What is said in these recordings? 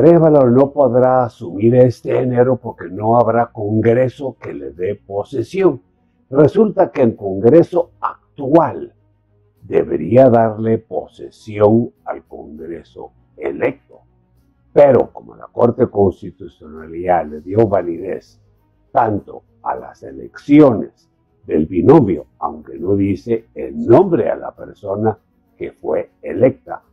Arévalo no podrá asumir este enero porque no habrá Congreso que le dé posesión. Resulta que el Congreso actual debería darle posesión al Congreso electo. Pero como la Corte de Constitucionalidad le dio validez tanto a las elecciones del binomio, aunque no dice el nombre a la persona que fue electa,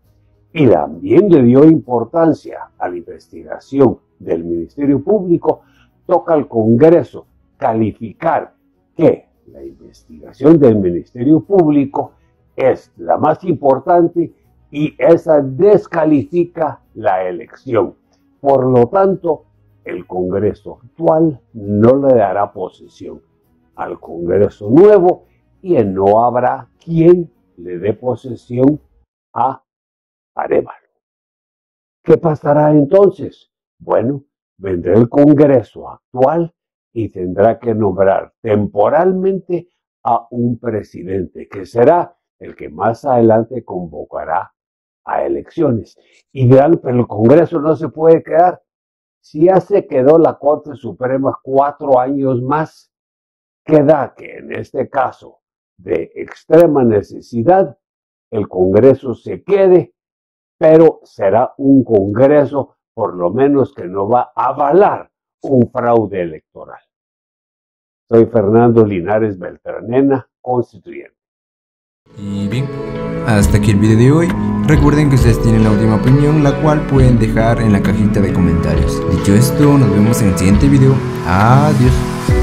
y también le dio importancia a la investigación del Ministerio Público, toca al Congreso calificar que la investigación del Ministerio Público es la más importante y esa descalifica la elección. Por lo tanto, el Congreso actual no le dará posesión al Congreso nuevo y no habrá quien le dé posesión a Arévalo. ¿Qué pasará entonces? Bueno, vendrá el Congreso actual y tendrá que nombrar temporalmente a un presidente, que será el que más adelante convocará a elecciones. Y dirán, pero el Congreso no se puede quedar. Si ya se quedó la Corte Suprema 4 años más, queda que en este caso de extrema necesidad, el Congreso se quede, pero será un Congreso por lo menos que no va a avalar un fraude electoral. Soy Fernando Linares Beltranena, constituyente. Y bien, hasta aquí el video de hoy. Recuerden que ustedes tienen la última opinión, la cual pueden dejar en la cajita de comentarios. Dicho esto, nos vemos en el siguiente video. Adiós.